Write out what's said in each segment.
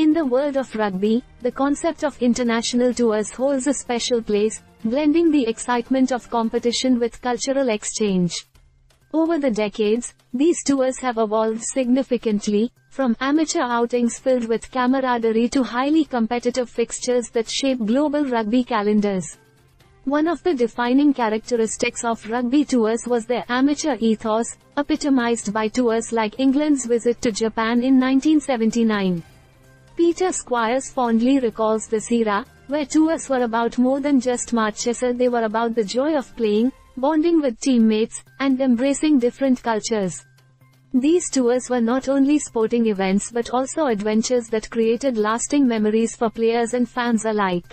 In the world of rugby, the concept of international tours holds a special place, blending the excitement of competition with cultural exchange. Over the decades, these tours have evolved significantly, from amateur outings filled with camaraderie to highly competitive fixtures that shape global rugby calendars. One of the defining characteristics of rugby tours was their amateur ethos, epitomized by tours like England's visit to Japan in 1979. Peter Squires fondly recalls this era, where tours were about more than just marches, they were about the joy of playing, bonding with teammates, and embracing different cultures. These tours were not only sporting events but also adventures that created lasting memories for players and fans alike.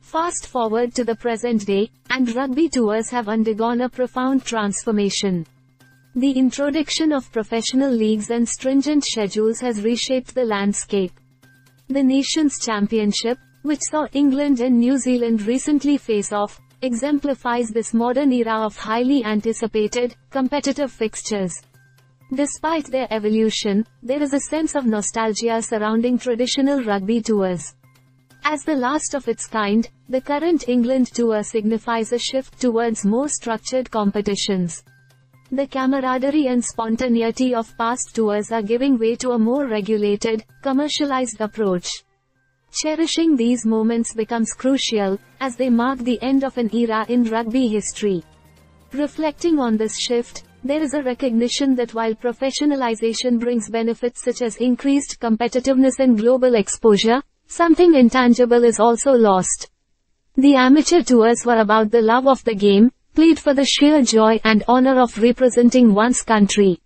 Fast forward to the present day, and rugby tours have undergone a profound transformation. The introduction of professional leagues and stringent schedules has reshaped the landscape. The Nations Championship, which saw England and New Zealand recently face off, exemplifies this modern era of highly anticipated, competitive fixtures. Despite their evolution, there is a sense of nostalgia surrounding traditional rugby tours. As the last of its kind, the current England tour signifies a shift towards more structured competitions. The camaraderie and spontaneity of past tours are giving way to a more regulated, commercialized approach. Cherishing these moments becomes crucial, as they mark the end of an era in rugby history. Reflecting on this shift, there is a recognition that while professionalization brings benefits such as increased competitiveness and global exposure, something intangible is also lost. The amateur tours were about the love of the game, played for the sheer joy and honor of representing one's country.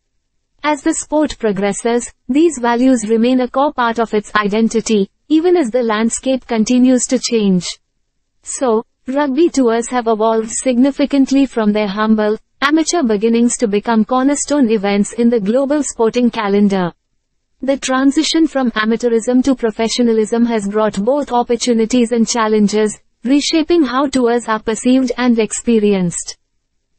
As the sport progresses, these values remain a core part of its identity, even as the landscape continues to change. So, rugby tours have evolved significantly from their humble, amateur beginnings to become cornerstone events in the global sporting calendar. The transition from amateurism to professionalism has brought both opportunities and challenges, reshaping how tours are perceived and experienced.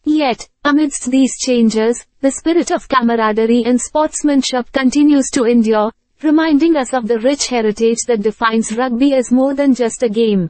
Yet, amidst these changes, the spirit of camaraderie and sportsmanship continues to endure, reminding us of the rich heritage that defines rugby as more than just a game.